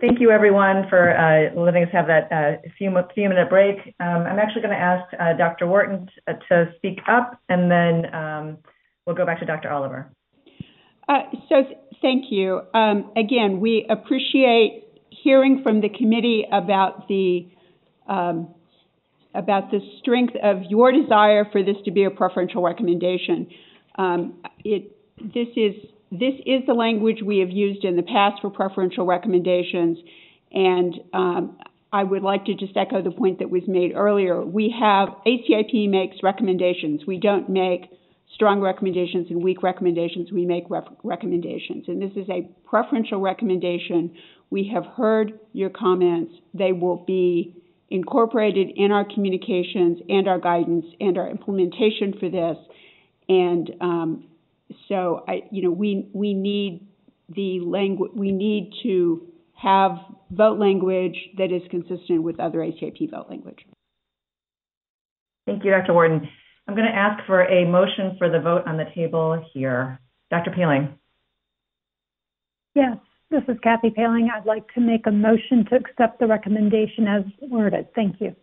Thank you, everyone, for letting us have that few-minute break. I'm actually going to ask Dr. Wharton to speak up, and then we'll go back to Dr. Oliver. Thank you. Again, we appreciate hearing from the committee about the strength of your desire for this to be a preferential recommendation. This is the language we have used in the past for preferential recommendations, and I would like to just echo the point that was made earlier. We have, ACIP makes recommendations. We don't make strong recommendations and weak recommendations. We make recommendations, and this is a preferential recommendation. We have heard your comments. They will be incorporated in our communications and our guidance and our implementation for this. And so, we need the language. We need to have vote language that is consistent with other ACIP vote language. Thank you, Dr. Wharton. I'm going to ask for a motion for the vote on the table here. Dr. Paling. Yes, this is Kathy Paling. I'd like to make a motion to accept the recommendation as worded. Thank you.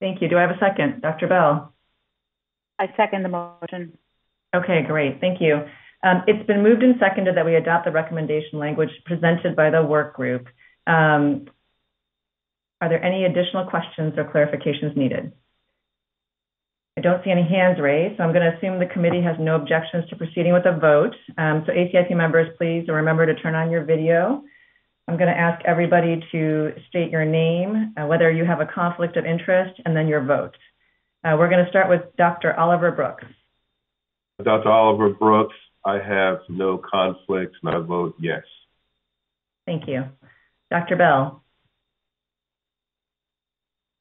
Thank you. Do I have a second? Dr. Bell. I second the motion. Okay, great. Thank you. It's been moved and seconded that we adopt the recommendation language presented by the work group. Are there any additional questions or clarifications needed? I don't see any hands raised, so I'm going to assume the committee has no objections to proceeding with a vote. So ACIP members, please remember to turn on your video. I'm going to ask everybody to state your name, whether you have a conflict of interest, and then your vote. We're going to start with Dr. Oliver Brooks. Dr. Oliver Brooks, I have no conflicts, and I vote yes. Thank you. Dr. Bell.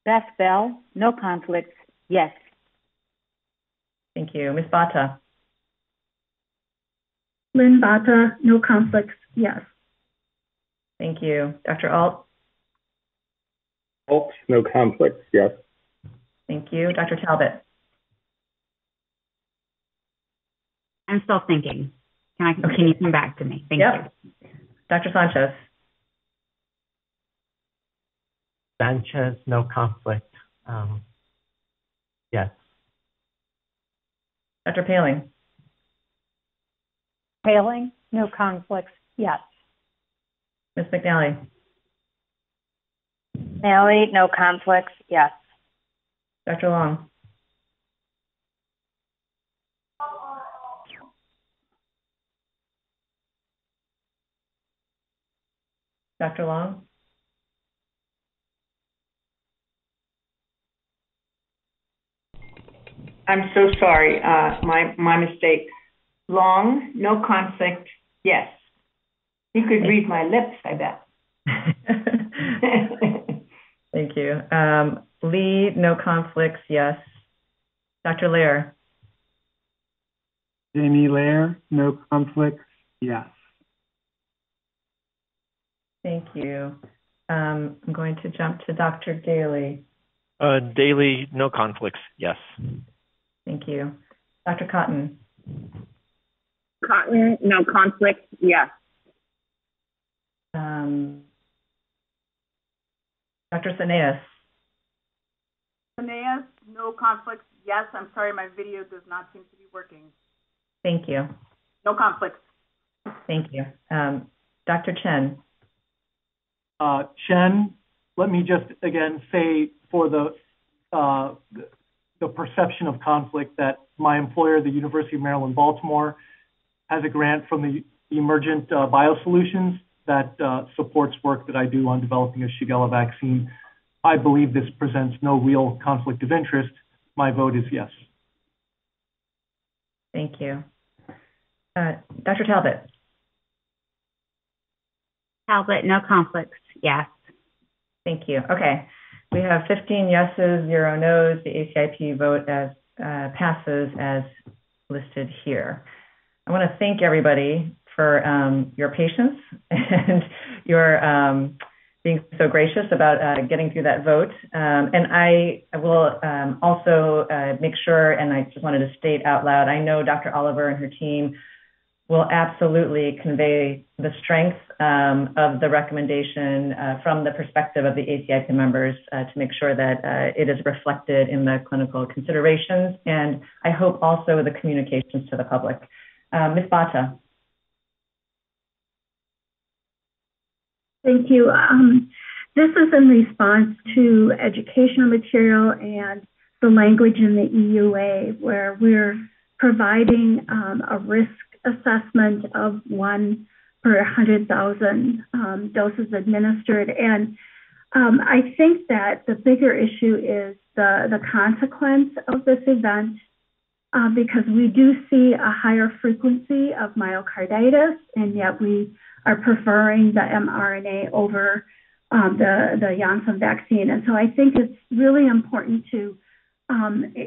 Beth Bell, no conflicts, yes. Thank you. Ms. Bata. Lynn Bata, no conflicts, yes. Thank you. Dr. Alt. Alt, no conflicts, yes. Thank you. Dr. Talbot. I'm still thinking. Can you come back to me? Thank you. Dr. Sanchez. Sanchez, no conflict, yes. Dr. Paling. Paling, no conflicts, yes. Ms. McNally. McNally, no conflicts, yes. Dr. Long. Dr. Long. I'm so sorry, my mistake. Long, no conflict, yes. You could read my lips, I bet. Thank you. Lee, no conflicts, yes. Dr. Lair. Jamie Lair, no conflicts, yes. Thank you. I'm going to jump to Dr. Daly. Daly, no conflicts, yes. Thank you. Dr. Cotton. Cotton, no conflict, yes. Dr. Saneas. Saneas, no conflicts, yes. I'm sorry, my video does not seem to be working. Thank you. No conflicts. Thank you. Dr. Chen. Chen, let me just again say for the perception of conflict that my employer, the University of Maryland, Baltimore, has a grant from the Emergent BioSolutions that supports work that I do on developing a Shigella vaccine. I believe this presents no real conflict of interest. My vote is yes. Thank you. Dr. Talbot. Talbot, no conflicts, yes. Thank you. Okay. We have 15 yeses, 0 noes. The ACIP vote as passes as listed here. I want to thank everybody for your patience and your being so gracious about getting through that vote. And I will also make sure, and I just wanted to state out loud, I know Dr. Oliver and her team will absolutely convey the strength of the recommendation from the perspective of the ACIP members to make sure that it is reflected in the clinical considerations, and I hope also the communications to the public. Ms. Bata. Thank you. This is in response to educational material and the language in the EUA, where we're providing a risk assessment of 1 per 100,000 doses administered. And I think that the bigger issue is the consequence of this event, because we do see a higher frequency of myocarditis, and yet we are preferring the mRNA over the Janssen vaccine. And so I think it's really important to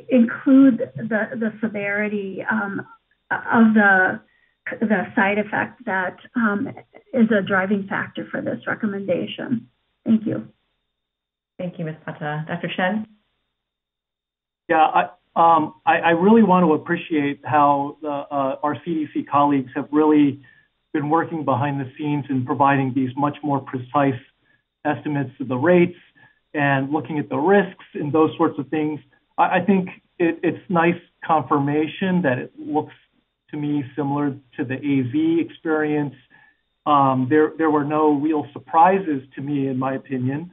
include the severity of the side effect that is a driving factor for this recommendation. Thank you. Thank you, Ms. Pata. Dr. Shen? Yeah, I really want to appreciate how our CDC colleagues have really been working behind the scenes and providing these much more precise estimates of the rates and looking at the risks and those sorts of things. I think it's nice confirmation that it looks to me similar to the AZ experience. There were no real surprises to me, in my opinion.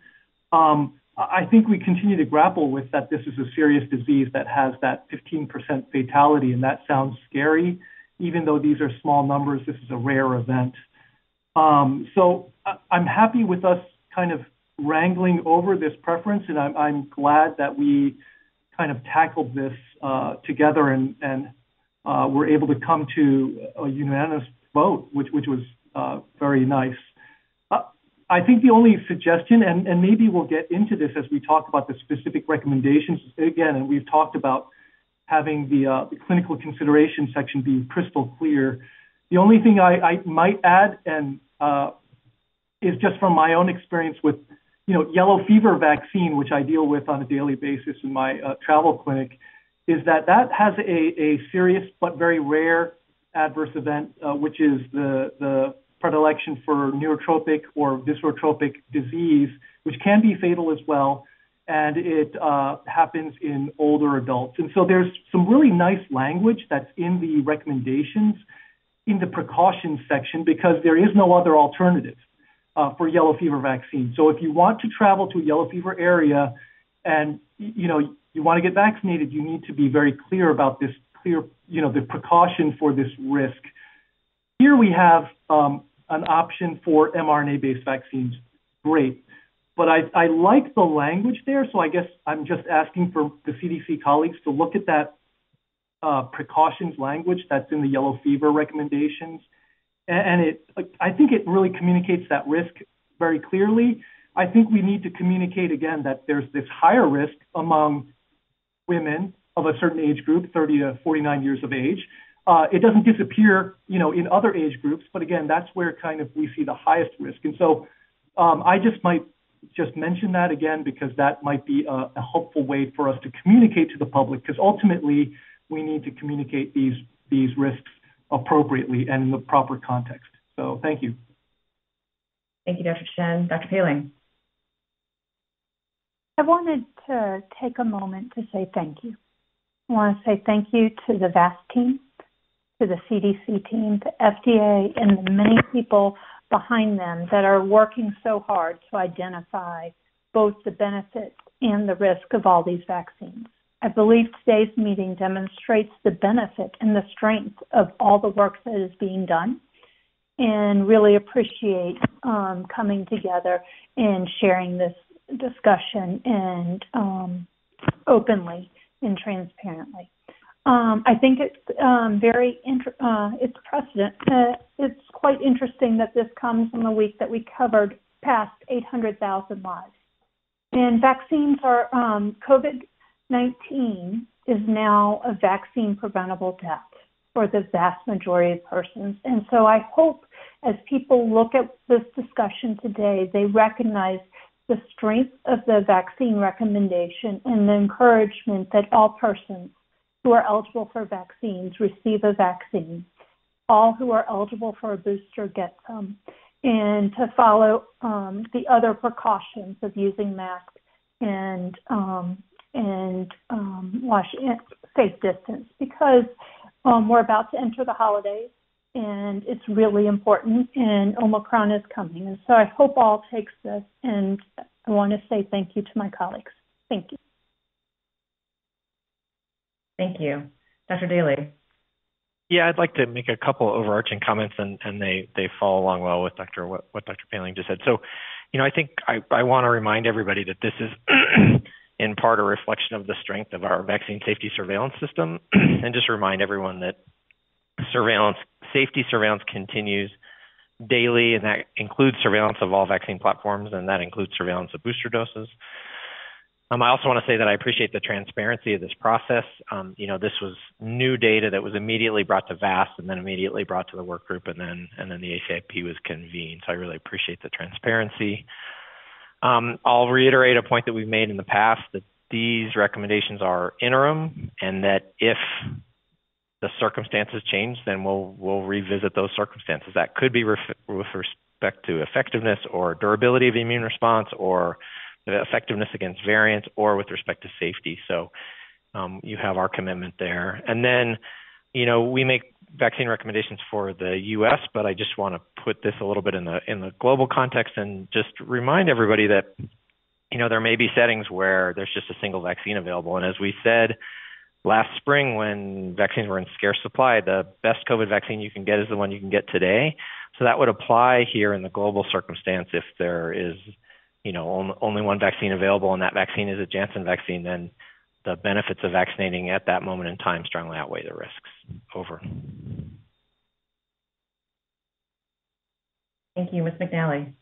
I think we continue to grapple with that this is a serious disease that has that 15% fatality, and that sounds scary. Even though these are small numbers, this is a rare event. So I'm happy with us kind of wrangling over this preference, and I'm glad that we kind of tackled this together and were able to come to a unanimous vote, which was very nice. I think the only suggestion, and maybe we'll get into this as we talk about the specific recommendations again, and we've talked about having the clinical consideration section be crystal clear. The only thing I might add and is just from my own experience with, yellow fever vaccine, which I deal with on a daily basis in my travel clinic, is that has a serious but very rare adverse event, which is the predilection for neurotropic or viscerotropic disease, which can be fatal as well, and it happens in older adults. And so there's some really nice language that's in the recommendations in the precautions section, because there is no other alternative for yellow fever vaccine. So if you want to travel to a yellow fever area and, you want to get vaccinated, you need to be very clear about this the precaution for this risk. Here we have an option for mRNA-based vaccines. Great. But I like the language there, so I guess I'm just asking for the CDC colleagues to look at that precautions language that's in the yellow fever recommendations. And I think it really communicates that risk very clearly. I think we need to communicate again that there's this higher risk among women of a certain age group, 30 to 49 years of age. It doesn't disappear, in other age groups, but again, that's where kind of we see the highest risk. And so I just might just mention that again, because that might be a helpful way for us to communicate to the public, because ultimately we need to communicate these risks appropriately and in the proper context. So thank you. Thank you, Dr. Shen. Dr. Paling. I wanted to take a moment to say thank you. I want to say thank you to the VAS team, to the CDC team, to FDA, and the many people behind them that are working so hard to identify both the benefits and the risk of all these vaccines. I believe today's meeting demonstrates the benefit and the strength of all the work that is being done, and really appreciate coming together and sharing this discussion and openly and transparently. I think it's it's precedent. It's quite interesting that this comes in the week that we covered past 800,000 lives. And vaccines are COVID-19 is now a vaccine-preventable death for the vast majority of persons. And so I hope as people look at this discussion today, they recognize the strength of the vaccine recommendation and the encouragement that all persons who are eligible for vaccines receive a vaccine. all who are eligible for a booster get them, and to follow the other precautions of using masks and washing safe distance, because we're about to enter the holidays and it's really important, and Omicron is coming. And so I hope all takes this, and I want to say thank you to my colleagues. Thank you. Thank you. Dr. Daley. Yeah, I'd like to make a couple overarching comments, and they follow along well with what Dr. Paling just said. So, you know, I think I want to remind everybody that this is in part a reflection of the strength of our vaccine safety surveillance system, and just remind everyone that safety surveillance continues daily, and that includes surveillance of all vaccine platforms, and that includes surveillance of booster doses. I also want to say that I appreciate the transparency of this process. You know, this was new data that was immediately brought to VAS, and then immediately brought to the work group, and then the ACIP was convened. So I really appreciate the transparency. I'll reiterate a point that we've made in the past, that these recommendations are interim, and that if the circumstances change, then we'll revisit those circumstances. That could be with respect to effectiveness or durability of the immune response, or the effectiveness against variants, or with respect to safety. So you have our commitment there. And then, you know, we make vaccine recommendations for the U.S., but I just want to put this a little bit in the global context, and just remind everybody that, you know, there may be settings where there's just a single vaccine available. And as we said last spring, when vaccines were in scarce supply, the best COVID vaccine you can get is the one you can get today. So that would apply here in the global circumstance. If there is, you know, only one vaccine available, and that vaccine is a Janssen vaccine, then the benefits of vaccinating at that moment in time strongly outweigh the risks. Over. Thank you. Ms. McNally.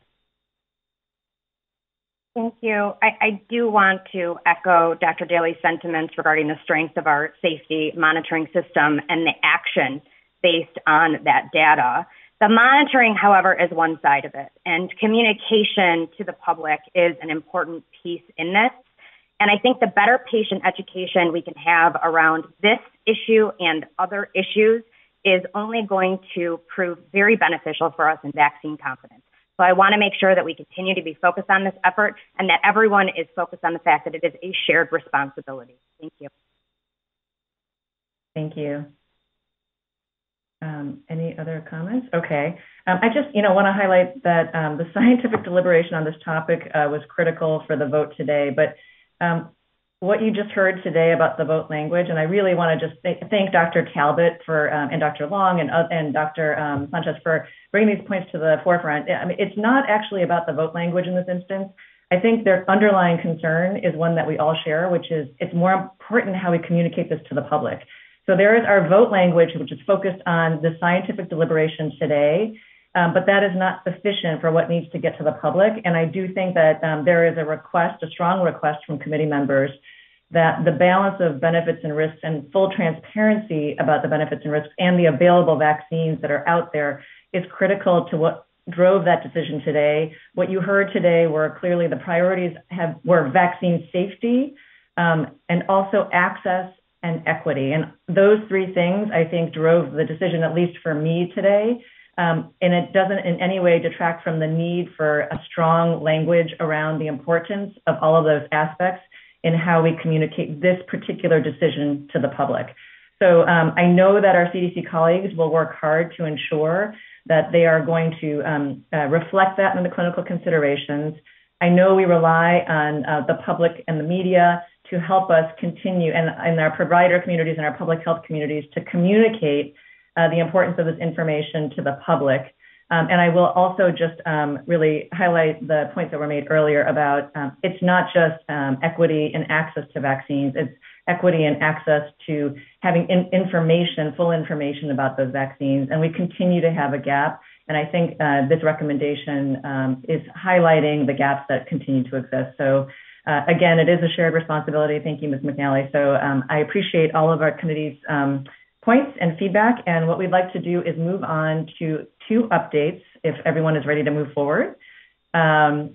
Thank you. I do want to echo Dr. Daley's sentiments regarding the strength of our safety monitoring system and the action based on that data. The monitoring, however, is one side of it, and communication to the public is an important piece in this. And I think the better patient education we can have around this issue and other issues is only going to prove very beneficial for us in vaccine confidence. So I want to make sure that we continue to be focused on this effort, and that everyone is focused on the fact that it is a shared responsibility. Thank you. Thank you. Any other comments? Okay. I just, you know, want to highlight that the scientific deliberation on this topic was critical for the vote today. But what you just heard today about the vote language, and I really want to just thank Dr. Talbot for and Dr. Long and Dr. Sanchez for bringing these points to the forefront. I mean, it's not actually about the vote language in this instance. I think their underlying concern is one that we all share, which is it's more important how we communicate this to the public. So there is our vote language, which is focused on the scientific deliberation today, but that is not sufficient for what needs to get to the public. And I do think that there is a strong request from committee members that the balance of benefits and risks and full transparency about the benefits and risks and the available vaccines that are out there is critical to what drove that decision today. What you heard today were clearly the priorities were vaccine safety and also access and equity. And those three things, I think, drove the decision, at least for me today. And it doesn't in any way detract from the need for a strong language around the importance of all of those aspects in how we communicate this particular decision to the public. So I know that our CDC colleagues will work hard to ensure that they are going to reflect that in the clinical considerations. I know we rely on the public and the media to help us continue, and our provider communities and our public health communities, to communicate the importance of this information to the public. And I will also just really highlight the points that were made earlier about it's not just equity and access to vaccines, it's equity and access to having full information about those vaccines. And we continue to have a gap. And I think this recommendation is highlighting the gaps that continue to exist. So again, it is a shared responsibility. Thank you, Ms. McNally. So I appreciate all of our committee's points and feedback. And what we'd like to do is move on to two updates, if everyone is ready to move forward,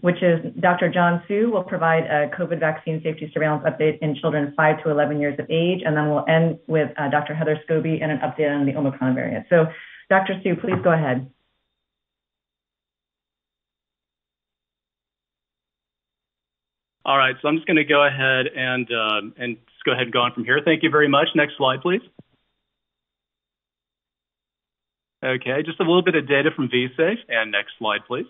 which is Dr. John Hsu will provide a COVID vaccine safety surveillance update in children 5 to 11 years of age. And then we'll end with Dr. Heather Scobie and an update on the Omicron variant. So Dr. Hsu, please go ahead. All right, so I'm just going to go ahead and just go ahead and go on from here. Thank you very much. Next slide, please. Okay, just a little bit of data from V-safe, and next slide, please.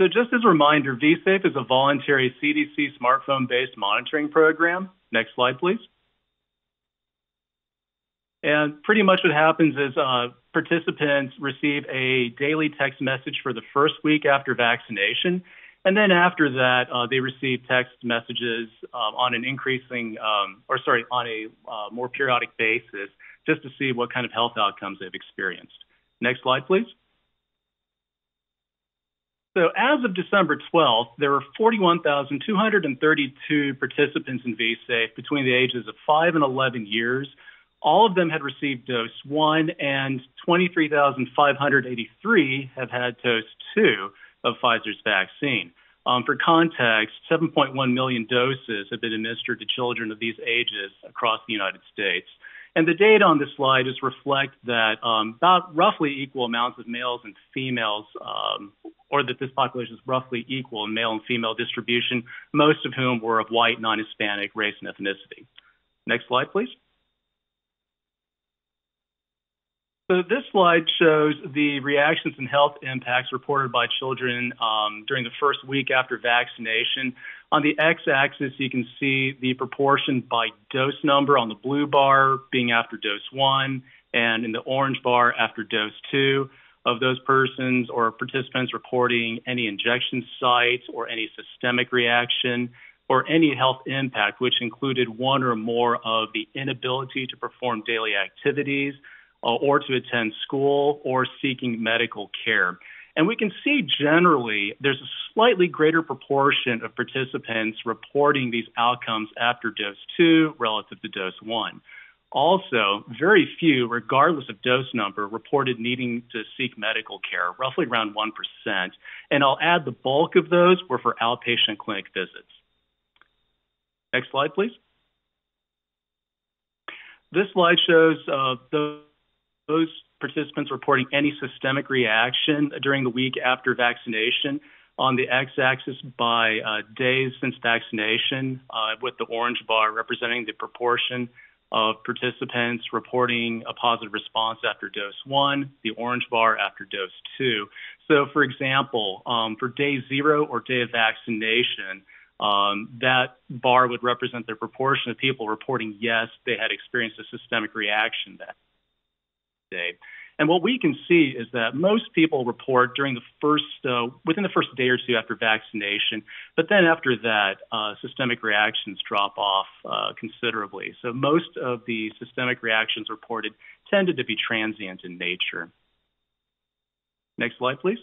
So just as a reminder, V-safe is a voluntary CDC smartphone-based monitoring program. Next slide, please. And pretty much what happens is participants receive a daily text message for the first week after vaccination. And then after that, they receive text messages on an increasing, on a more periodic basis, just to see what kind of health outcomes they've experienced. Next slide, please. So as of December 12th, there were 41,232 participants in V-safe between the ages of 5 and 11 years. All of them had received dose 1, and 23,583 have had dose 2. Of Pfizer's vaccine. For context, 7.1 million doses have been administered to children of these ages across the United States. And the data on this slide just reflect that about roughly equal amounts of males and females, or that this population is roughly equal in male and female distribution, most of whom were of white, non-Hispanic race and ethnicity. Next slide, please. So this slide shows the reactions and health impacts reported by children during the first week after vaccination. On the x-axis, you can see the proportion by dose number on the blue bar being after dose 1, and in the orange bar after dose 2 of those persons or participants reporting any injection site or any systemic reaction or any health impact, which included one or more of the inability to perform daily activities, or to attend school, or seeking medical care. And we can see generally there's a slightly greater proportion of participants reporting these outcomes after dose 2 relative to dose 1. Also, very few, regardless of dose number, reported needing to seek medical care, roughly around 1%. And I'll add the bulk of those were for outpatient clinic visits. Next slide, please. This slide shows those participants reporting any systemic reaction during the week after vaccination on the x-axis by days since vaccination, with the orange bar representing the proportion of participants reporting a positive response after dose 1, the orange bar after dose 2. So, for example, for day 0 or day of vaccination, that bar would represent the proportion of people reporting, yes, they had experienced a systemic reaction that day. And what we can see is that most people report during the first, within the first day or two after vaccination, but then after that, systemic reactions drop off considerably. So most of the systemic reactions reported tended to be transient in nature. Next slide, please.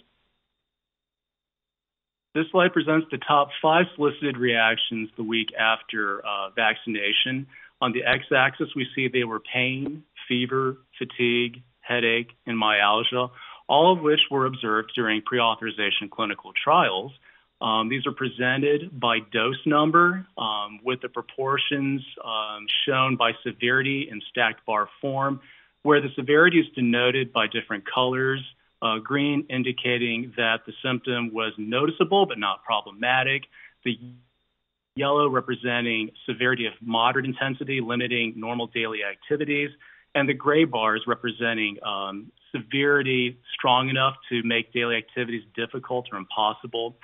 This slide presents the top 5 solicited reactions the week after vaccination. On the x-axis, we see they were pain, fever, fatigue, headache, and myalgia, all of which were observed during pre-authorization clinical trials. These are presented by dose number with the proportions shown by severity in stacked bar form, where the severity is denoted by different colors, green indicating that the symptom was noticeable but not problematic, the yellow representing severity of moderate intensity, limiting normal daily activities, and the gray bars representing severity strong enough to make daily activities difficult or impossible.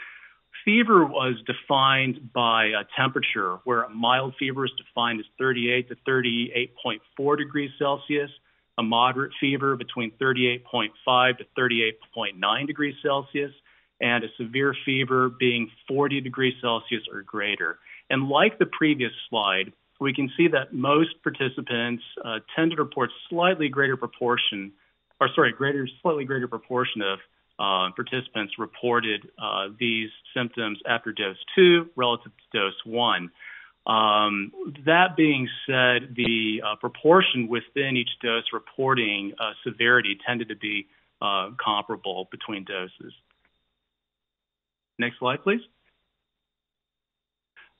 Fever was defined by temperature, where a mild fever is defined as 38 to 38.4 degrees Celsius, a moderate fever between 38.5 to 38.9 degrees Celsius, and a severe fever being 40 degrees Celsius or greater. And like the previous slide, we can see that most participants tend to report slightly greater proportion of participants reported these symptoms after dose 2 relative to dose 1. That being said, the proportion within each dose reporting severity tended to be comparable between doses. Next slide, please.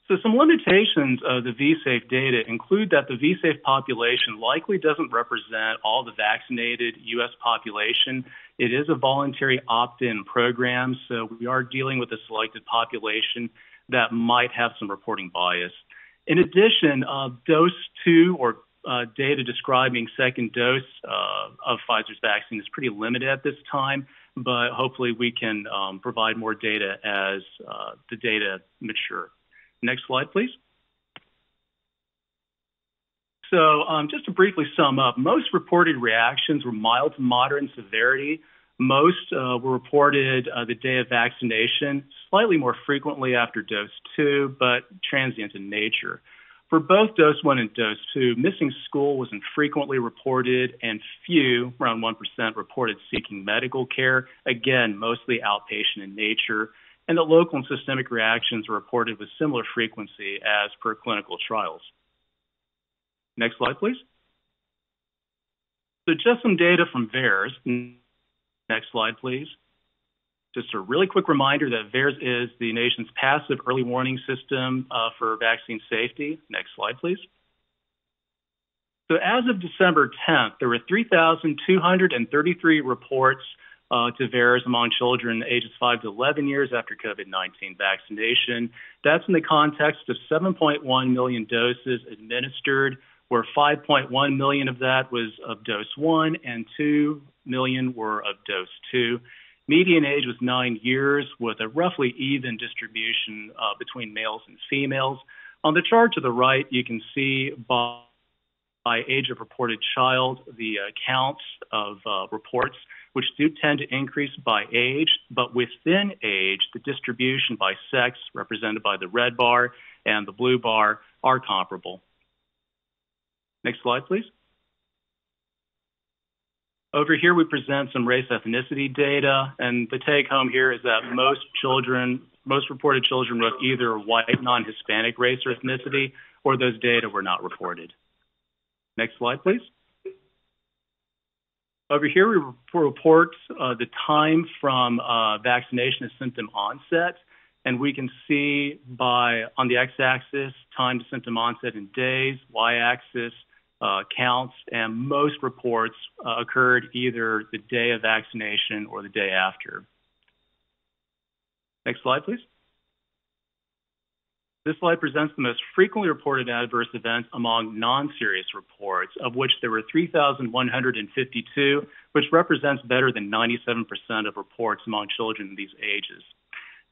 So some limitations of the V-safe data include that the V-safe population likely doesn't represent all the vaccinated U.S. population. It is a voluntary opt-in program, so we are dealing with a selected population that might have some reporting bias. In addition, dose two or data describing second dose of Pfizer's vaccine is pretty limited at this time, but hopefully we can provide more data as the data mature. Next slide, please. So just to briefly sum up, most reported reactions were mild to moderate in severity. Most were reported the day of vaccination, slightly more frequently after dose two, but transient in nature. For both dose one and dose two, missing school was infrequently reported, and few, around 1%, reported seeking medical care, again, mostly outpatient in nature. And that local and systemic reactions were reported with similar frequency as per clinical trials. Next slide, please. So just some data from VAERS. Next slide, please. Just a really quick reminder that VAERS is the nation's passive early warning system for vaccine safety. Next slide, please. So as of December 10th, there were 3,233 reports to VAERS among children ages 5 to 11 years after COVID-19 vaccination. That's in the context of 7.1 million doses administered, where 5.1 million of that was of dose 1 and 2 million were of dose 2. Median age was 9 years, with a roughly even distribution between males and females. On the chart to the right, you can see by age of reported child, the counts of reports, which do tend to increase by age, but within age, the distribution by sex, represented by the red bar and the blue bar, are comparable. Next slide, please. Over here, we present some race ethnicity data, and the take home here is that most reported children with either white, non-Hispanic race or ethnicity, or those data were not reported. Next slide, please. Over here, we report the time from vaccination to symptom onset, and we can see by on the x-axis, time to symptom onset in days, y-axis, counts, and most reports occurred either the day of vaccination or the day after. Next slide, please. This slide presents the most frequently reported adverse events among non-serious reports, of which there were 3,152, which represents better than 97% of reports among children in these ages.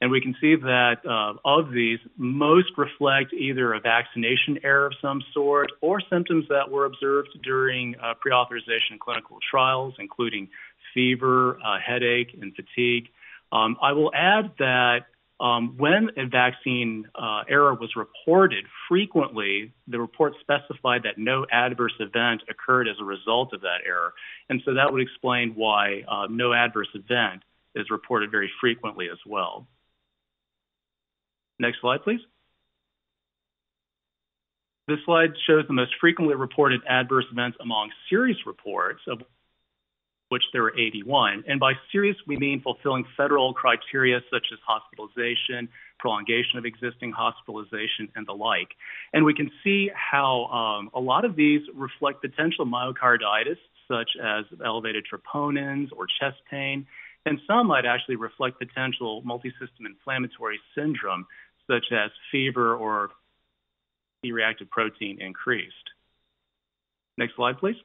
And we can see that of these, most reflect either a vaccination error of some sort or symptoms that were observed during pre-authorization clinical trials, including fever, headache, and fatigue. I will add that when a vaccine error was reported frequently, the report specified that no adverse event occurred as a result of that error. And so that would explain why no adverse event is reported very frequently as well. Next slide, please. This slide shows the most frequently reported adverse events among serious reports, of which there were 81. And by serious, we mean fulfilling federal criteria such as hospitalization, prolongation of existing hospitalization, and the like. And we can see how a lot of these reflect potential myocarditis, such as elevated troponins or chest pain, and some might actually reflect potential multisystem inflammatory syndrome, such as fever or C-reactive protein increased. Next slide, please.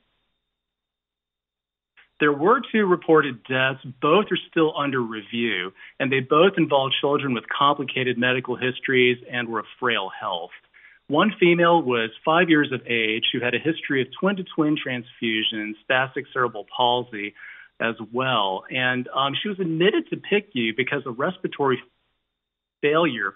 There were 2 reported deaths. Both are still under review, and they both involved children with complicated medical histories and were of frail health. One female was 5 years of age who had a history of twin-to-twin transfusions, spastic cerebral palsy as well, and she was admitted to PICU because of respiratory failure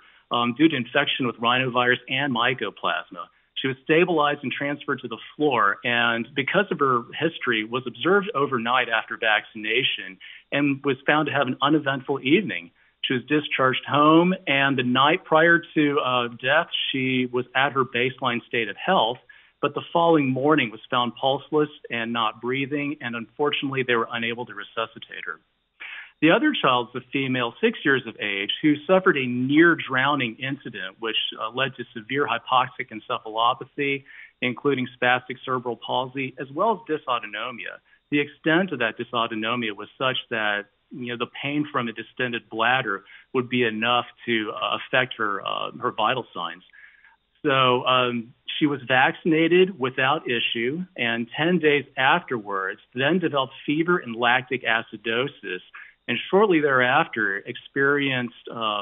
due to infection with rhinovirus and mycoplasma. She was stabilized and transferred to the floor, and because of her history, was observed overnight after vaccination and was found to have an uneventful evening. She was discharged home, and the night prior to death, she was at her baseline state of health, but the following morning was found pulseless and not breathing, and unfortunately, they were unable to resuscitate her. The other child's a female 6 years of age who suffered a near-drowning incident, which led to severe hypoxic encephalopathy, including spastic cerebral palsy, as well as dysautonomia. The extent of that dysautonomia was such that the pain from a distended bladder would be enough to affect her vital signs. So she was vaccinated without issue, and 10 days afterwards, then developed fever and lactic acidosis, and shortly thereafter experienced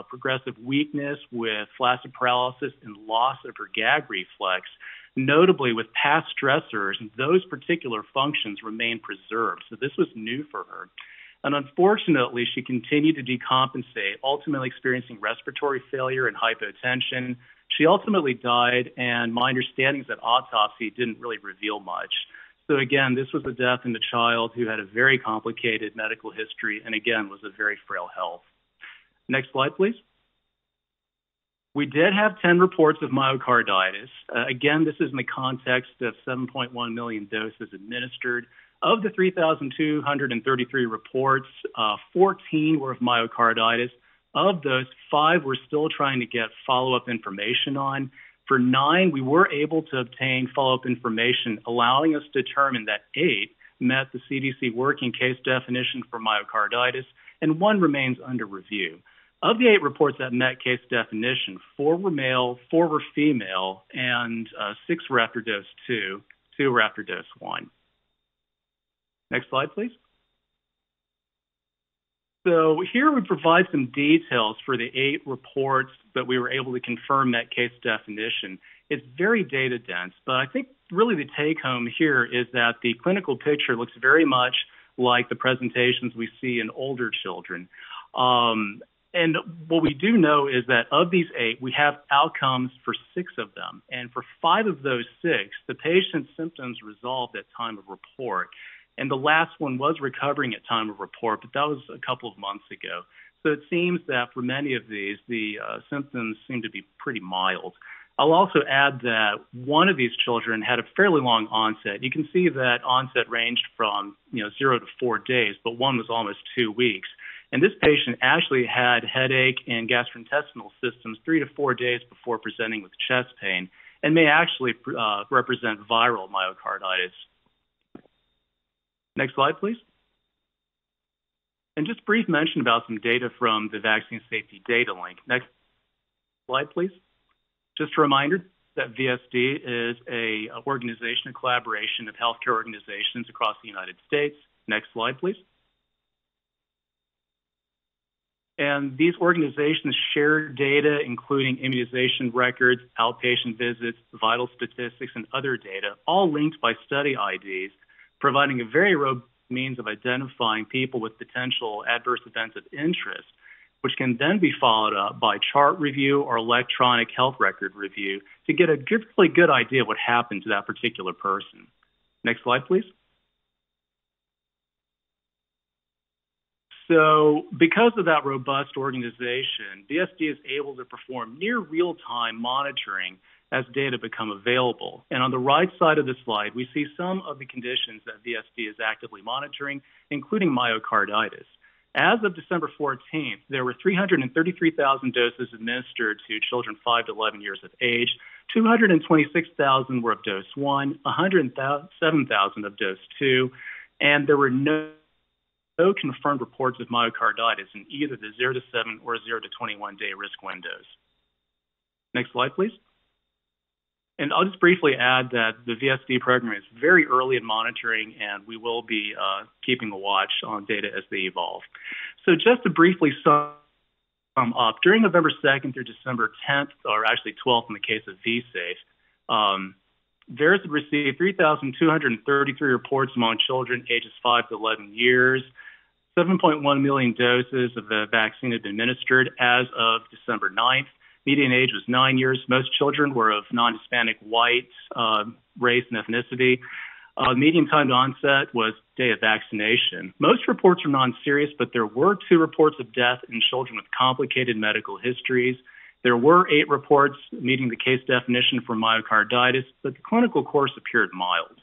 progressive weakness with flaccid paralysis and loss of her gag reflex. Notably, with past stressors, those particular functions remain preserved. So this was new for her. And unfortunately, she continued to decompensate, ultimately experiencing respiratory failure and hypotension. She ultimately died, and my understanding is that autopsy didn't really reveal much. So again, this was a death in the child who had a very complicated medical history and, again, was a very frail health. Next slide, please. We did have 10 reports of myocarditis. Again, this is in the context of 7.1 million doses administered. Of the 3,233 reports, 14 were of myocarditis. Of those, 5 we're still trying to get follow-up information on. For 9, we were able to obtain follow-up information, allowing us to determine that 8 met the CDC working case definition for myocarditis, and 1 remains under review. Of the 8 reports that met case definition, 4 were male, 4 were female, and 6 were after dose 2, 2 were after dose 1. Next slide, please. So here we provide some details for the 8 reports that we were able to confirm that case definition. It's very data dense, but I think really the take home here is that the clinical picture looks very much like the presentations we see in older children. And what we do know is that of these 8, we have outcomes for 6 of them. And for 5 of those 6, the patient's symptoms resolved at time of report. And the last one was recovering at time of report, but that was a couple of months ago. So it seems that for many of these, the symptoms seem to be pretty mild. I'll also add that one of these children had a fairly long onset. You can see that onset ranged from 0 to 4 days, but one was almost 2 weeks. And this patient actually had headache and gastrointestinal symptoms 3 to 4 days before presenting with chest pain and may actually represent viral myocarditis. Next slide, please. And just brief mention about some data from the Vaccine Safety Data Link. Next slide, please. Just a reminder that VSD is an organization, a collaboration of healthcare organizations across the United States. Next slide, please. And these organizations share data, including immunization records, outpatient visits, vital statistics, and other data, all linked by study IDs, providing a very robust means of identifying people with potential adverse events of interest, which can then be followed up by chart review or electronic health record review to get a really good idea of what happened to that particular person. Next slide, please. So because of that robust organization, VSD is able to perform near real-time monitoring as data become available. And on the right side of the slide, we see some of the conditions that VSD is actively monitoring, including myocarditis. As of December 14th, there were 333,000 doses administered to children 5 to 11 years of age, 226,000 were of dose 1, 107,000 of dose 2, and there were no confirmed reports of myocarditis in either the 0 to 7 or 0 to 21 day risk windows. Next slide, please. And I'll just briefly add that the VSD program is very early in monitoring, and we will be keeping a watch on data as they evolve. So just to briefly sum up, during November 2nd through December 10th, or actually 12th in the case of V-safe, VAERS had received 3,233 reports among children ages 5 to 11 years. 7.1 million doses of the vaccine had been administered as of December 9th. Median age was 9 years. Most children were of non-Hispanic, white race and ethnicity. Median time to onset was day of vaccination. Most reports are non-serious, but there were 2 reports of death in children with complicated medical histories. There were 8 reports meeting the case definition for myocarditis, but the clinical course appeared mild.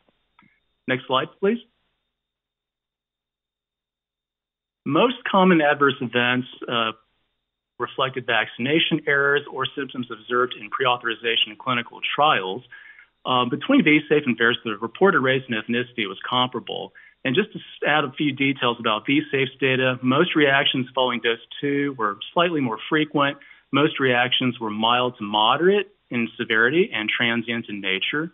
Next slide, please. Most common adverse events reflected vaccination errors or symptoms observed in pre-authorization and clinical trials. Between V-safe and VAERS, the reported race and ethnicity was comparable. And just to add a few details about V-safe's data, most reactions following dose 2 were slightly more frequent. Most reactions were mild to moderate in severity and transient in nature.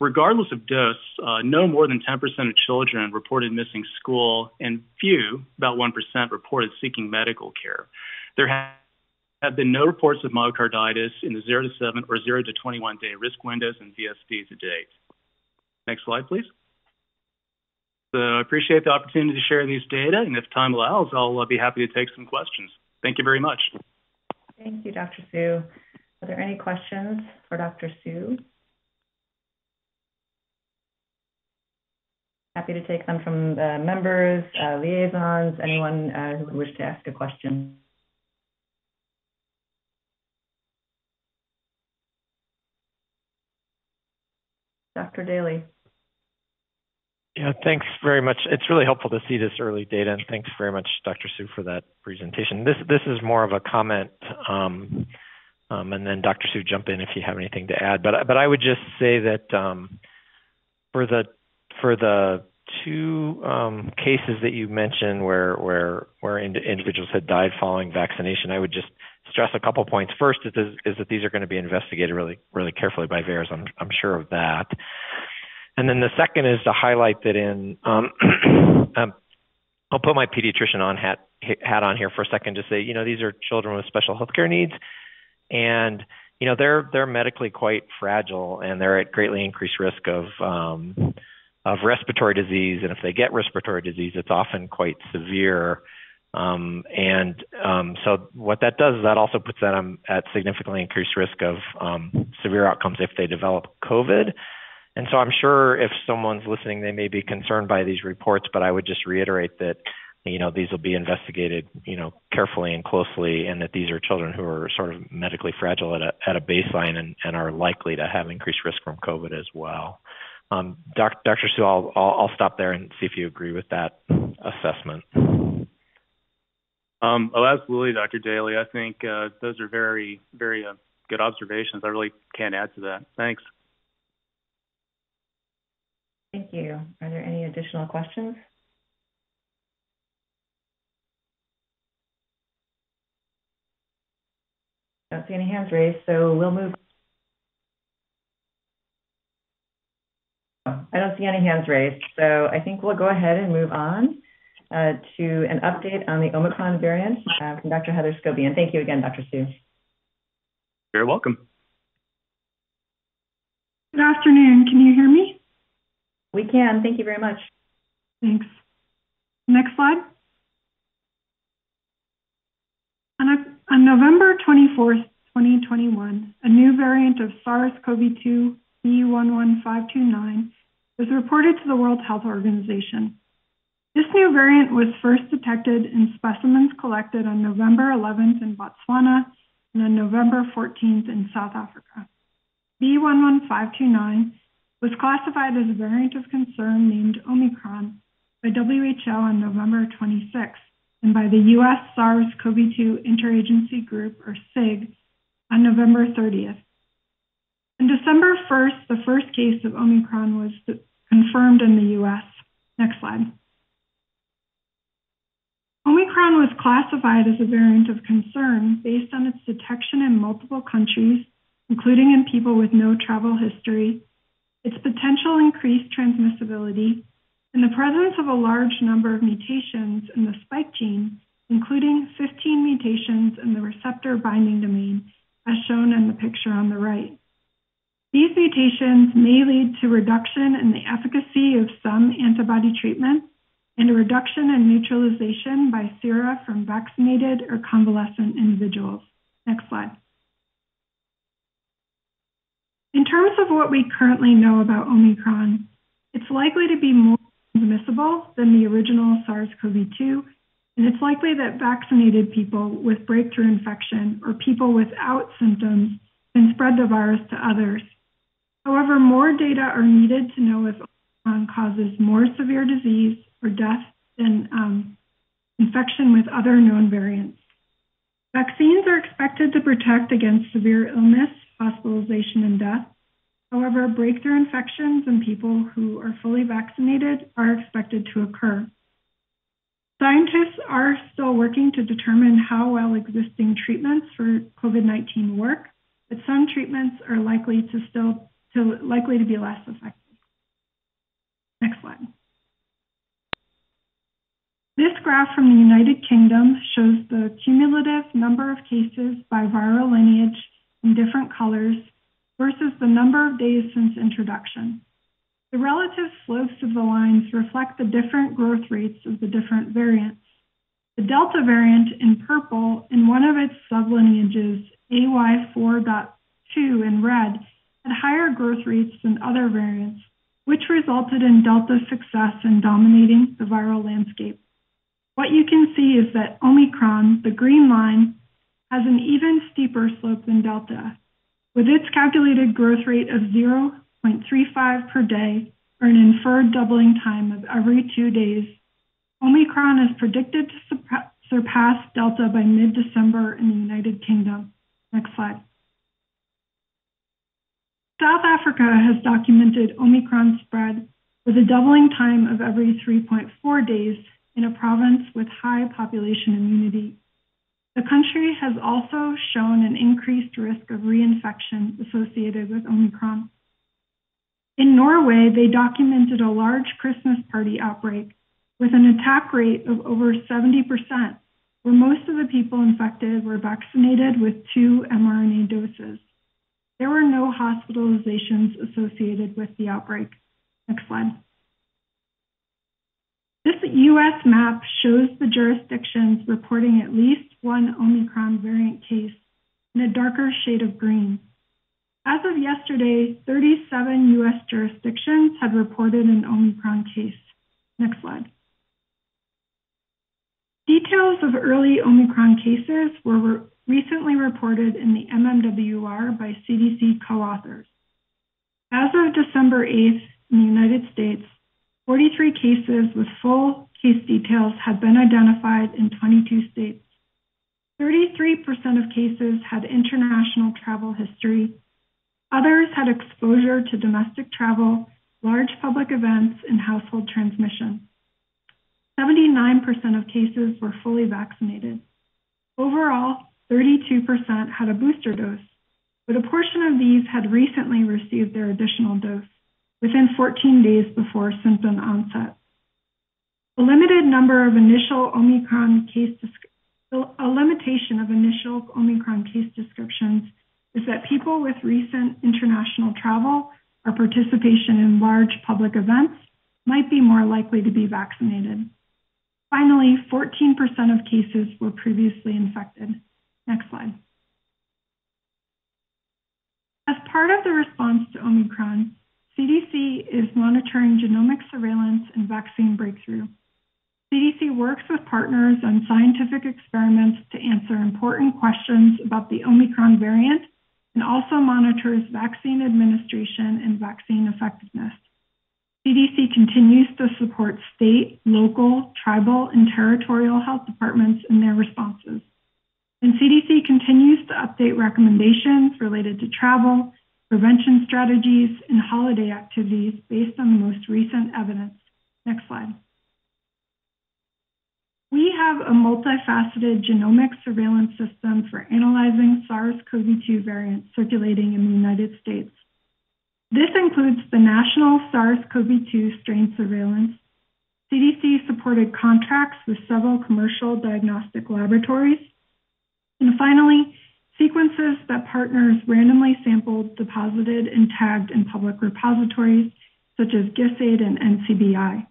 Regardless of dose, no more than 10% of children reported missing school, and few, about 1%, reported seeking medical care. There have been no reports of myocarditis in the 0 to 7 or 0 to 21-day risk windows in VSD to date. Next slide, please. So I appreciate the opportunity to share these data, and if time allows, I'll be happy to take some questions. Thank you very much. Thank you, Dr. Hsu. Are there any questions for Dr. Hsu? Happy to take them from the members, liaisons, anyone who would wish to ask a question. Dr. Daly. Yeah, thanks very much. It's really helpful to see this early data, and thanks very much, Dr. Hsu, for that presentation. This is more of a comment, and then Dr. Hsu, jump in if you have anything to add. But I would just say that for the two cases that you mentioned where individuals had died following vaccination, I would just stress a couple points. First is that these are going to be investigated really carefully by VAERS. I'm sure of that. And then the second is to highlight that in I'll put my pediatrician on hat on here for a second to say, you know, these are children with special healthcare needs, and you know they're medically quite fragile, and they're at greatly increased risk of respiratory disease, and if they get respiratory disease, it's often quite severe. So what that does is that also puts them at significantly increased risk of severe outcomes if they develop COVID. And so I'm sure if someone's listening, they may be concerned by these reports, but I would just reiterate that, you know, these will be investigated, you know, carefully and closely, and that these are children who are sort of medically fragile at a baseline and are likely to have increased risk from COVID as well. Dr. Hsu, I'll stop there and see if you agree with that assessment. Oh, absolutely, Dr. Daly. I think those are very, very good observations. I really can't add to that. Thanks. Thank you. Are there any additional questions? I don't see any hands raised, so we'll move. I don't see any hands raised, so I think we'll go ahead and move on to an update on the Omicron variant from Dr. Heather Scobian. Thank you again, Dr. Hsu. You're welcome. Good afternoon. Can you hear me? We can. Thank you very much. Thanks. Next slide. On November 24th, 2021, a new variant of SARS-CoV-2 B.1.1.529 was reported to the World Health Organization. This new variant was first detected in specimens collected on November 11th in Botswana and on November 14th in South Africa. B.1.1.529 was classified as a variant of concern named Omicron by WHO on November 26th and by the U.S. SARS-CoV-2 Interagency Group, or SIG, on November 30th. On December 1st, the first case of Omicron was confirmed in the U.S. Next slide. Omicron was classified as a variant of concern based on its detection in multiple countries, including in people with no travel history, its potential increased transmissibility, and the presence of a large number of mutations in the spike gene, including 15 mutations in the receptor binding domain, as shown in the picture on the right. These mutations may lead to reduction in the efficacy of some antibody treatments and a reduction in neutralization by sera from vaccinated or convalescent individuals. Next slide. In terms of what we currently know about Omicron, it's likely to be more transmissible than the original SARS-CoV-2, and it's likely that vaccinated people with breakthrough infection or people without symptoms can spread the virus to others. However, more data are needed to know if Omicron causes more severe disease or death than infection with other known variants. Vaccines are expected to protect against severe illness, hospitalization, and death. However, breakthrough infections in people who are fully vaccinated are expected to occur. Scientists are still working to determine how well existing treatments for COVID-19 work, but some treatments are likely to be less effective. Next slide. This graph from the United Kingdom shows the cumulative number of cases by viral lineage in different colors versus the number of days since introduction. The relative slopes of the lines reflect the different growth rates of the different variants. The Delta variant in purple and one of its sublineages, AY.4.2 in red, had higher growth rates than other variants, which resulted in Delta's success in dominating the viral landscape. What you can see is that Omicron, the green line, has an even steeper slope than Delta, with its calculated growth rate of 0.35 per day, or an inferred doubling time of every 2 days. Omicron is predicted to surpass Delta by mid-December in the United Kingdom. Next slide. South Africa has documented Omicron spread with a doubling time of every 3.4 days in a province with high population immunity. The country has also shown an increased risk of reinfection associated with Omicron. In Norway, they documented a large Christmas party outbreak with an attack rate of over 70%, where most of the people infected were vaccinated with 2 mRNA doses. There were no hospitalizations associated with the outbreak. Next slide. This U.S. map shows the jurisdictions reporting at least one Omicron variant case in a darker shade of green. As of yesterday, 37 U.S. jurisdictions had reported an Omicron case. Next slide. Details of early Omicron cases were recently reported in the MMWR by CDC co-authors. As of December 8th in the United States, 43 cases with full case details had been identified in 22 states. 33% of cases had international travel history. Others had exposure to domestic travel, large public events, and household transmission. 79% of cases were fully vaccinated. Overall, 32% had a booster dose, but a portion of these had recently received their additional dose within 14 days before symptom onset. A limitation of initial Omicron case descriptions is that people with recent international travel or participation in large public events might be more likely to be vaccinated. Finally, 14% of cases were previously infected. Next slide. As part of the response to Omicron, CDC is monitoring genomic surveillance and vaccine breakthrough. CDC works with partners on scientific experiments to answer important questions about the Omicron variant and also monitors vaccine administration and vaccine effectiveness. CDC continues to support state, local, tribal, and territorial health departments in their responses. And CDC continues to update recommendations related to travel, prevention strategies, and holiday activities based on the most recent evidence. Next slide. We have a multifaceted genomic surveillance system for analyzing SARS-CoV-2 variants circulating in the United States. This includes the National SARS-CoV-2 Strain Surveillance. CDC-supported contracts with several commercial diagnostic laboratories. And finally, sequences that partners randomly sampled, deposited, and tagged in public repositories, such as GISAID and NCBI.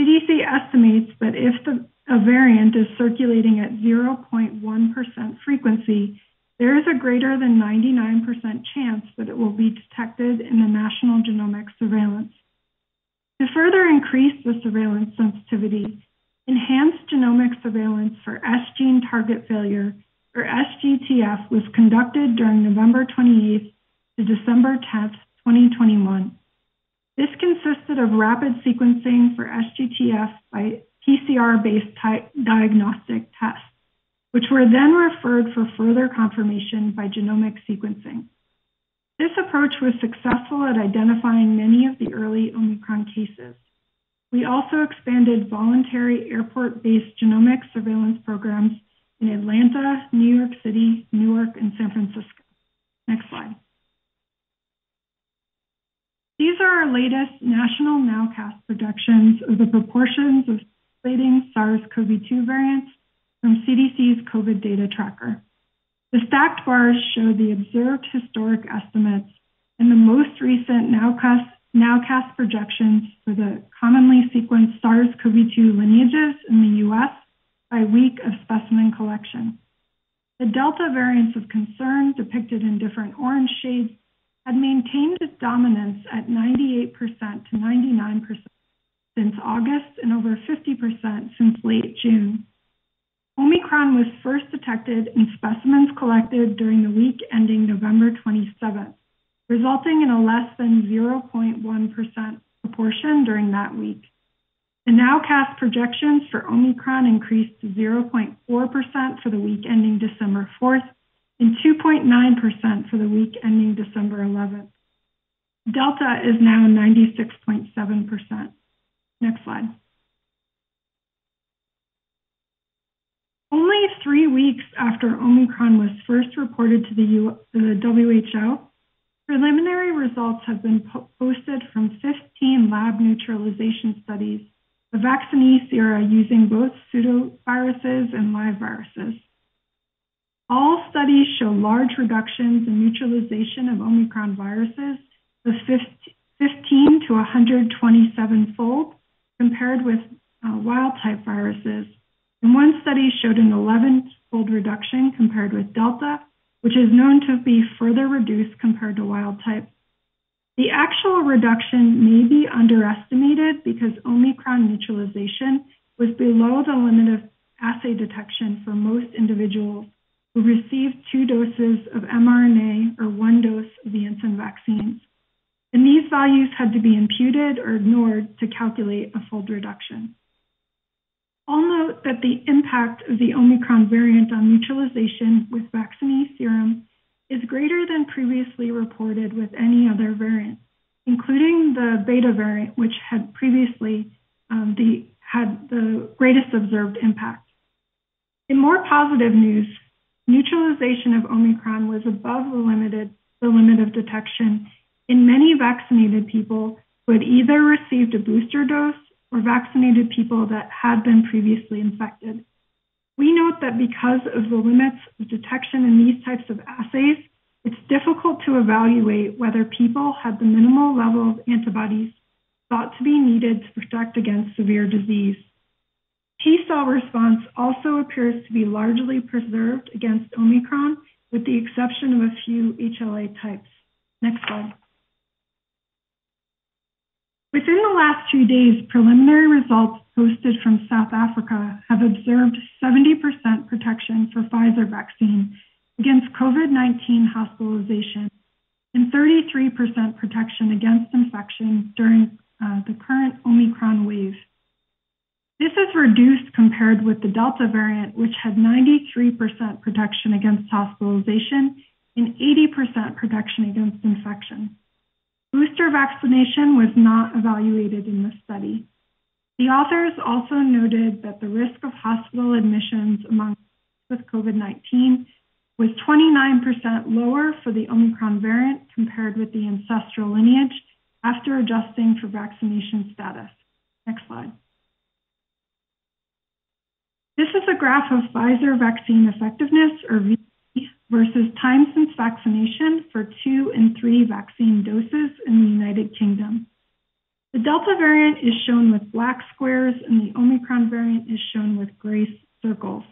CDC estimates that if a variant is circulating at 0.1% frequency, there is a greater than 99% chance that it will be detected in the national genomic surveillance. To further increase the surveillance sensitivity, enhanced genomic surveillance for S-gene target failure, or SGTF, was conducted during November 28th to December 10th, 2021. This consisted of rapid sequencing for SGTF by PCR-based diagnostic tests, which were then referred for further confirmation by genomic sequencing. This approach was successful at identifying many of the early Omicron cases. We also expanded voluntary airport-based genomic surveillance programs in Atlanta, New York City, Newark, and San Francisco. Next slide. These are our latest national nowcast projections of the proportions of circulating SARS-CoV-2 variants from CDC's COVID data tracker. The stacked bars show the observed historic estimates and the most recent nowcast projections for the commonly sequenced SARS-CoV-2 lineages in the U.S. by week of specimen collection. The delta variants of concern, depicted in different orange shades, had maintained its dominance at 98% to 99% since August and over 50% since late June. Omicron was first detected in specimens collected during the week ending November 27th, resulting in a less than 0.1% proportion during that week. The nowcast projections for Omicron increased to 0.4% for the week ending December 4th and 2.9% for the week ending December 11th. Delta is now 96.7%. Next slide. Only 3 weeks after Omicron was first reported to the WHO, preliminary results have been posted from 15 lab neutralization studies of vaccinee sera using both pseudoviruses and live viruses. All studies show large reductions in neutralization of Omicron viruses of 15 to 127-fold compared with wild-type viruses. And one study showed an 11-fold reduction compared with Delta, which is known to be further reduced compared to wild-type. The actual reduction may be underestimated because Omicron neutralization was below the limit of assay detection for most individuals who received 2 doses of mRNA or 1 dose of the infant vaccines. And these values had to be imputed or ignored to calculate a fold reduction. I'll note that the impact of the Omicron variant on neutralization with vaccinee serum is greater than previously reported with any other variant, including the beta variant, which had previously had the greatest observed impact. In more positive news, neutralization of Omicron was above the limit of detection in many vaccinated people who had either received a booster dose or vaccinated people that had been previously infected. We note that because of the limits of detection in these types of assays, it's difficult to evaluate whether people had the minimal level of antibodies thought to be needed to protect against severe disease. T-cell response also appears to be largely preserved against Omicron, with the exception of a few HLA types. Next slide. Within the last 2 days, preliminary results posted from South Africa have observed 70% protection for Pfizer vaccine against COVID-19 hospitalization and 33% protection against infection during the current Omicron wave. This is reduced compared with the Delta variant, which had 93% protection against hospitalization and 80% protection against infection. Booster vaccination was not evaluated in this study. The authors also noted that the risk of hospital admissions among with COVID-19 was 29% lower for the Omicron variant compared with the ancestral lineage after adjusting for vaccination status. Next slide. This is a graph of Pfizer vaccine effectiveness, or VE, versus time since vaccination for 2 and 3 vaccine doses in the United Kingdom. The Delta variant is shown with black squares and the Omicron variant is shown with gray circles.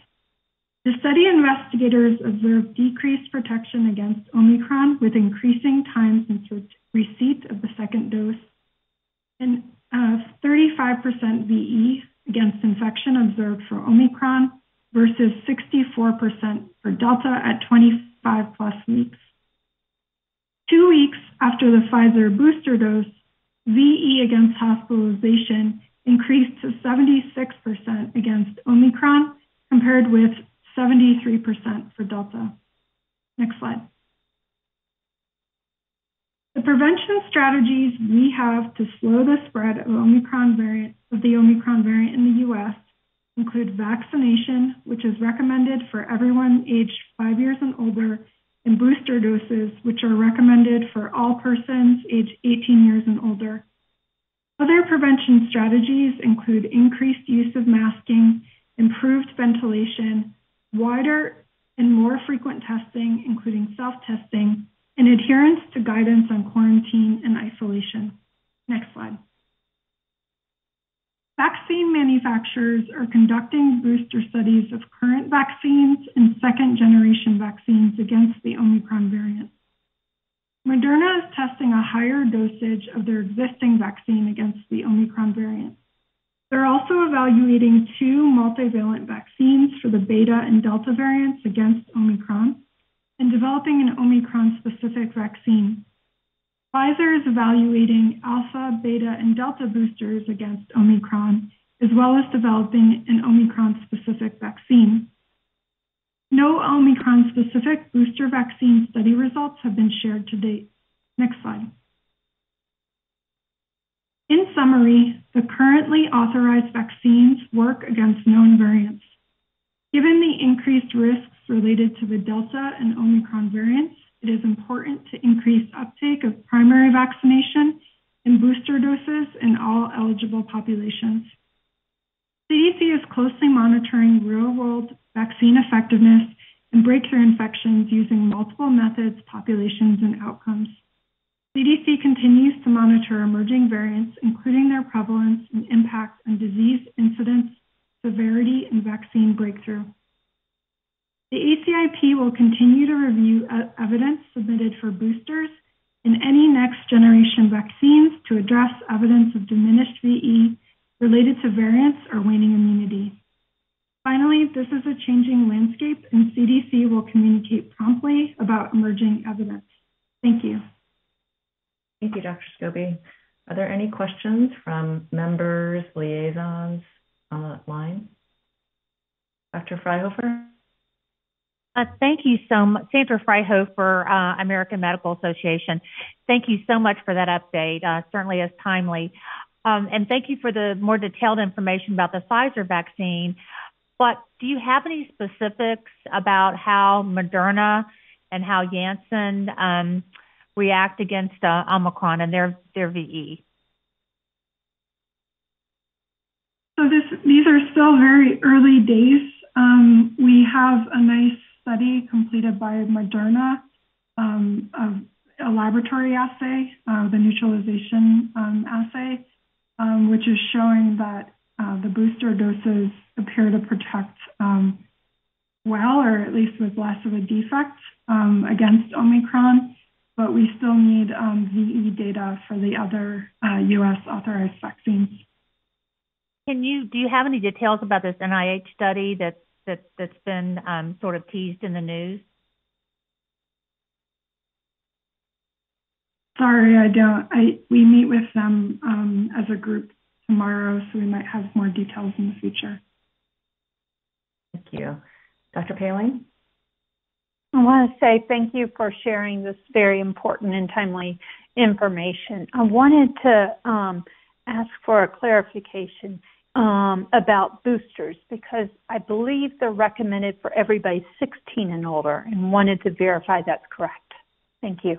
The study investigators observed decreased protection against Omicron with increasing time since receipt of the second dose and 35% VE against infection observed for Omicron versus 64% for Delta at 25+ weeks. 2 weeks after the Pfizer booster dose, VE against hospitalization increased to 76% against Omicron, compared with 73% for Delta. Next slide. The prevention strategies we have to slow the spread of the Omicron variant in the U.S. include vaccination, which is recommended for everyone aged 5 years and older, and booster doses, which are recommended for all persons aged 18 years and older. Other prevention strategies include increased use of masking, improved ventilation, wider and more frequent testing, including self-testing, and adherence to guidance on quarantine and isolation. Next slide. Vaccine manufacturers are conducting booster studies of current vaccines and second-generation vaccines against the Omicron variant. Moderna is testing a higher dosage of their existing vaccine against the Omicron variant. They're also evaluating two multivalent vaccines for the beta and delta variants against Omicron and developing an Omicron-specific vaccine. Pfizer is evaluating alpha, beta, and delta boosters against Omicron, as well as developing an Omicron-specific vaccine. No Omicron-specific booster vaccine study results have been shared to date. Next slide. In summary, the currently authorized vaccines work against known variants. Given the increased risks related to the Delta and Omicron variants, it is important to increase uptake of primary vaccination and booster doses in all eligible populations. CDC is closely monitoring real-world vaccine effectiveness and breakthrough infections using multiple methods, populations, and outcomes. CDC continues to monitor emerging variants, including their prevalence and impact on disease incidence, severity, and vaccine breakthrough. The ACIP will continue to review evidence submitted for boosters and any next-generation vaccines to address evidence of diminished VE related to variants or waning immunity. Finally, this is a changing landscape, and CDC will communicate promptly about emerging evidence. Thank you. Thank you, Dr. Scobie. Are there any questions from members, liaisons on that line? Dr. Freihofer? Thank you so much, Sandra Freihofer, American Medical Association. Thank you so much for that update. Certainly is timely. And thank you for the more detailed information about the Pfizer vaccine. But do you have any specifics about how Moderna and how Janssen react against Omicron and their VE? So these are still very early days. We have a nice study completed by Moderna of a laboratory assay, the neutralization assay, which is showing that the booster doses appear to protect well, or at least with less of a defect against Omicron, but we still need VE data for the other U.S. authorized vaccines. Do you have any details about this NIH study that's been sort of teased in the news? Sorry, I don't. We meet with them as a group tomorrow, so we might have more details in the future. Thank you. Dr. Paling? I want to say thank you for sharing this very important and timely information. I wanted to ask for a clarification about boosters, because I believe they're recommended for everybody 16 and older, and wanted to verify that's correct. Thank you.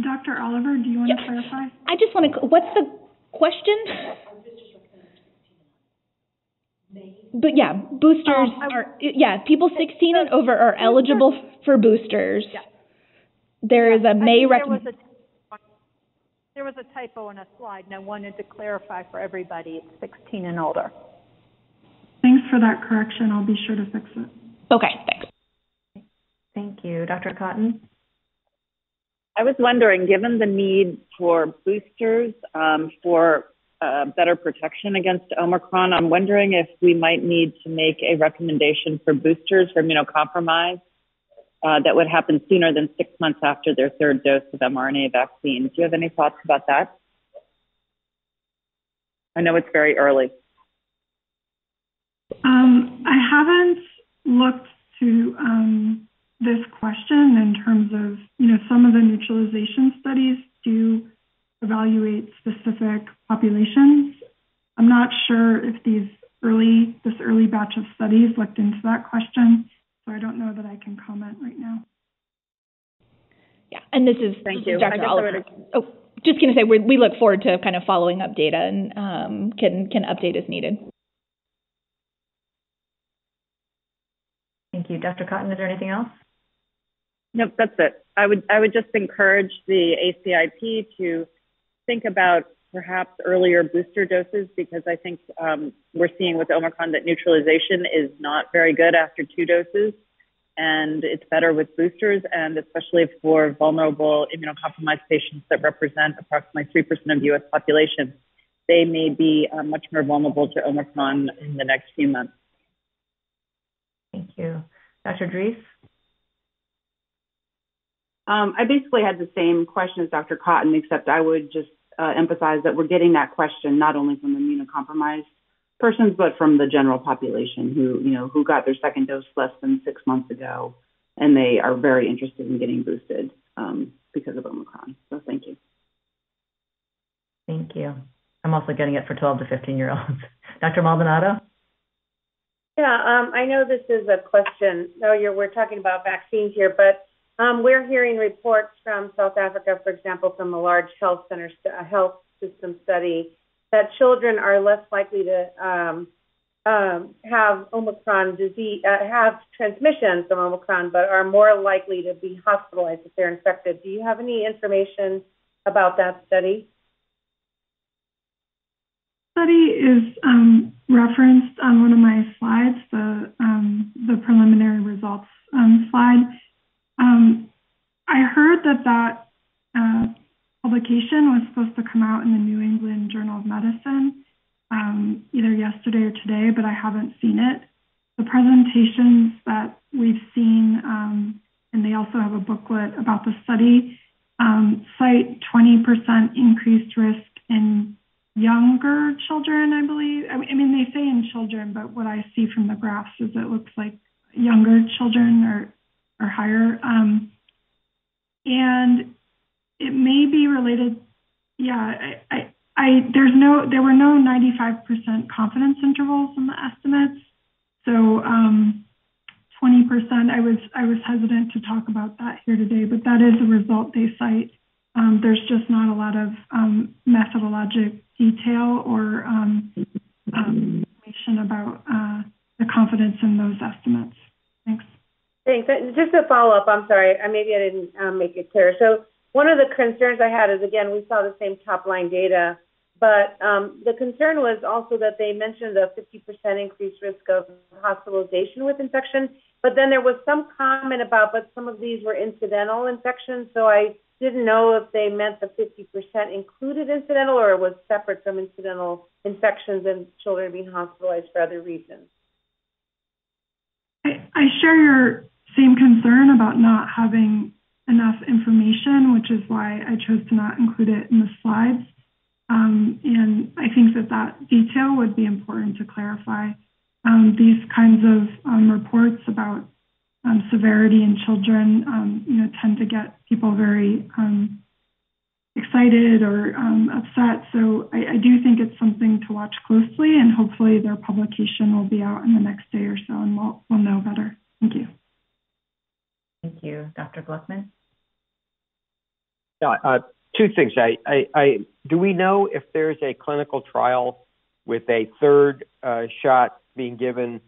Dr. Oliver, do you want to clarify? I just want to, what's the question? But yeah, boosters are, yeah, people 16 and over are eligible for boosters. Yeah. There is a May recommendation. There was a typo on a slide, and I wanted to clarify for everybody, it's 16 and older. Thanks for that correction. I'll be sure to fix it. Okay, thanks. Thank you. Dr. Cotton? I was wondering, given the need for boosters for better protection against Omicron, I'm wondering if we might need to make a recommendation for boosters for immunocompromised that would happen sooner than 6 months after their third dose of mRNA vaccine. Do you have any thoughts about that? I know it's very early. I haven't looked to this question in terms of, you know, some of the neutralization studies do evaluate specific populations. I'm not sure if this early batch of studies looked into that question, so I don't know that I can comment right now. Yeah, and this is Dr. Oliver. Oh, just going to say we look forward to kind of following up data and can update as needed. Thank you. Dr. Cotton, is there anything else? Nope, that's it. I would just encourage the ACIP to think about perhaps earlier booster doses, because I think we're seeing with Omicron that neutralization is not very good after two doses, and it's better with boosters, and especially for vulnerable immunocompromised patients that represent approximately 3% of U.S. population. They may be much more vulnerable to Omicron in the next few months. Thank you. Dr. Dries? I basically had the same question as Dr. Cotton, except I would just emphasize that we're getting that question not only from immunocompromised persons, but from the general population who got their second dose less than 6 months ago, and they are very interested in getting boosted because of Omicron. So thank you. Thank you. I'm also getting it for 12 to 15-year-olds. Dr. Maldonado? Yeah, I know this is a question. No, we're talking about vaccines here, but we're hearing reports from South Africa, for example, from a large health system study that children are less likely to have Omicron disease, have transmission from Omicron, but are more likely to be hospitalized if they're infected. Do you have any information about that study? Study is referenced on one of my slides, the preliminary results slide. I heard that publication was supposed to come out in the New England Journal of Medicine either yesterday or today, but I haven't seen it. The presentations that we've seen, and they also have a booklet about the study, cite 20% increased risk in younger children, I believe. I mean, they say in children, but what I see from the graphs is it looks like younger children are higher. And it may be related. Yeah, there were no 95% confidence intervals in the estimates. So 20%, I was hesitant to talk about that here today, but that is a result they cite. There's just not a lot of methodologic detail or information about the confidence in those estimates. Thanks. Thanks. Just to follow up, I'm sorry, maybe I didn't make it clear. So one of the concerns I had is, again, we saw the same top-line data, but the concern was also that they mentioned a 50% increased risk of hospitalization with infection, but then there was some comment about, but some of these were incidental infections, so I didn't know if they meant the 50% included incidental or was separate from incidental infections and children being hospitalized for other reasons. I share your same concern about not having enough information, which is why I chose to not include it in the slides. And I think that detail would be important to clarify. These kinds of reports about severity in children, tend to get people very excited or upset. So I do think it's something to watch closely, and hopefully their publication will be out in the next day or so, and we'll know better. Thank you. Thank you. Dr. Gluckman? Yeah, two things. Do we know if there's a clinical trial with a third shot being given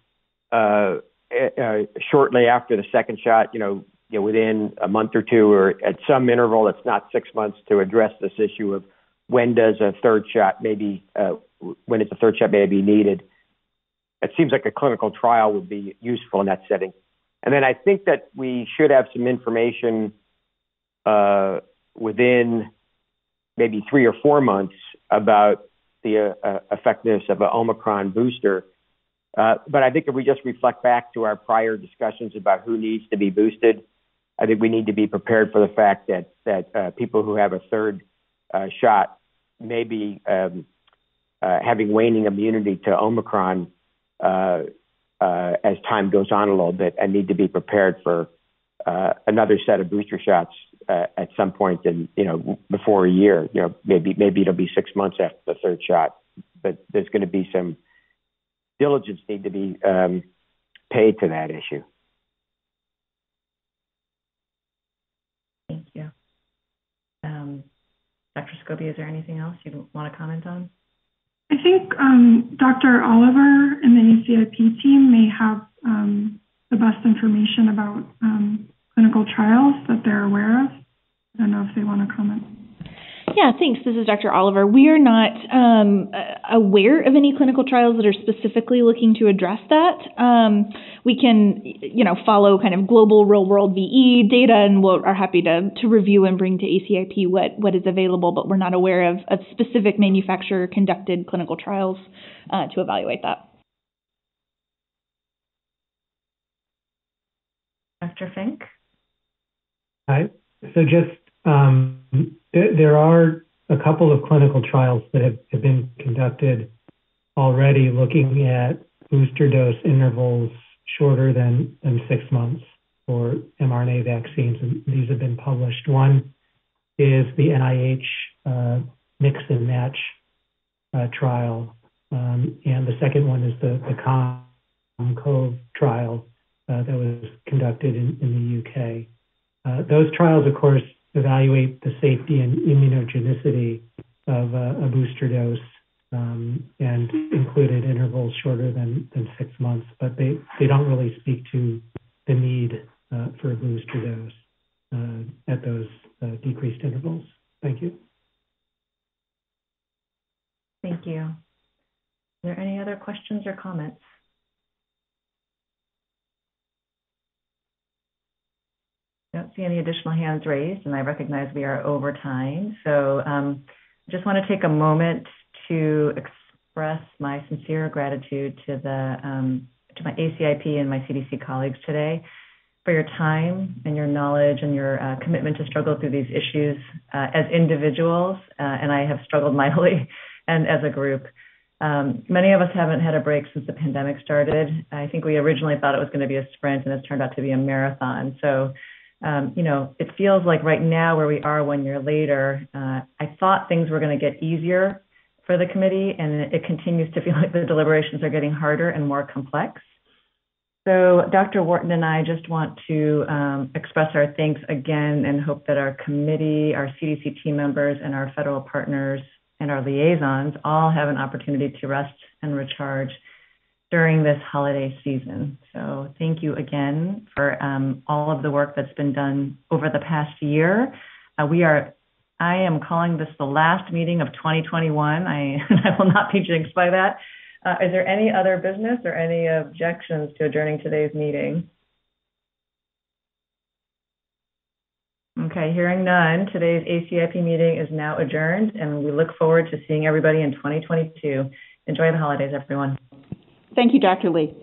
shortly after the second shot, within a month or two, or at some interval that's not 6 months, to address this issue of when it's a third shot may be needed? It seems like a clinical trial would be useful in that setting. And then I think that we should have some information within maybe 3 or 4 months about the effectiveness of an Omicron booster. But I think if we just reflect back to our prior discussions about who needs to be boosted, I think we need to be prepared for the fact that people who have a third shot may be having waning immunity to Omicron as time goes on a little bit, and need to be prepared for another set of booster shots at some point in, before a year. You know, maybe it'll be 6 months after the third shot, but there's going to be some diligence need to be paid to that issue. Thank you. Dr. Scobie, is there anything else you want to comment on? I think Dr. Oliver and the ACIP team may have the best information about clinical trials that they're aware of. I don't know if they want to comment. Yeah, thanks. This is Dr. Oliver. We are not aware of any clinical trials that are specifically looking to address that. We can, follow kind of global real-world VE data, and we are happy to review and bring to ACIP what is available, but we're not aware of specific manufacturer-conducted clinical trials to evaluate that. Dr. Fink? Hi. So just... there are a couple of clinical trials that have been conducted already looking at booster dose intervals shorter than 6 months for mRNA vaccines, and these have been published. One is the NIH mix and match trial, and the second one is the ComCov trial that was conducted in the UK. Those trials, of course, evaluate the safety and immunogenicity of a booster dose and included intervals shorter than 6 months, but they don't really speak to the need for a booster dose at those decreased intervals. Thank you. Thank you. Are there any other questions or comments? I don't see any additional hands raised, and I recognize we are over time. So I just want to take a moment to express my sincere gratitude to my ACIP and my CDC colleagues today for your time and your knowledge and your commitment to struggle through these issues as individuals, and I have struggled mightily, and as a group. Many of us haven't had a break since the pandemic started. I think we originally thought it was going to be a sprint, and it's turned out to be a marathon. So it feels like right now where we are 1 year later, I thought things were going to get easier for the committee, and it continues to feel like the deliberations are getting harder and more complex. So Dr. Wharton and I just want to express our thanks again and hope that our committee, our CDC team members, and our federal partners and our liaisons all have an opportunity to rest and recharge during this holiday season. So thank you again for all of the work that's been done over the past year. I am calling this the last meeting of 2021. I will not be jinxed by that. Is there any other business or any objections to adjourning today's meeting? Okay, hearing none, today's ACIP meeting is now adjourned, and we look forward to seeing everybody in 2022. Enjoy the holidays, everyone. Thank you, Dr. Lee.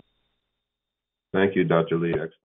Thank you, Dr. Lee.